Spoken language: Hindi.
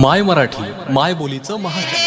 माय मराठी माय बोलीचं महाचॅनल।